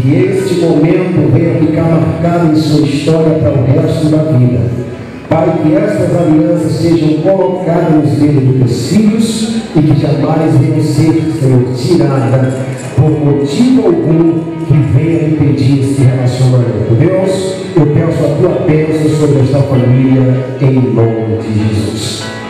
que este momento venha ficar marcado em sua história para o resto da vida. Para que estas alianças sejam colocadas nos dedos dos teus filhos e que jamais venham ser, Senhor, tiradas por motivo algum que venha impedir esse relacionamento. Deus, eu peço a tua bênção sobre esta família em nome de Jesus.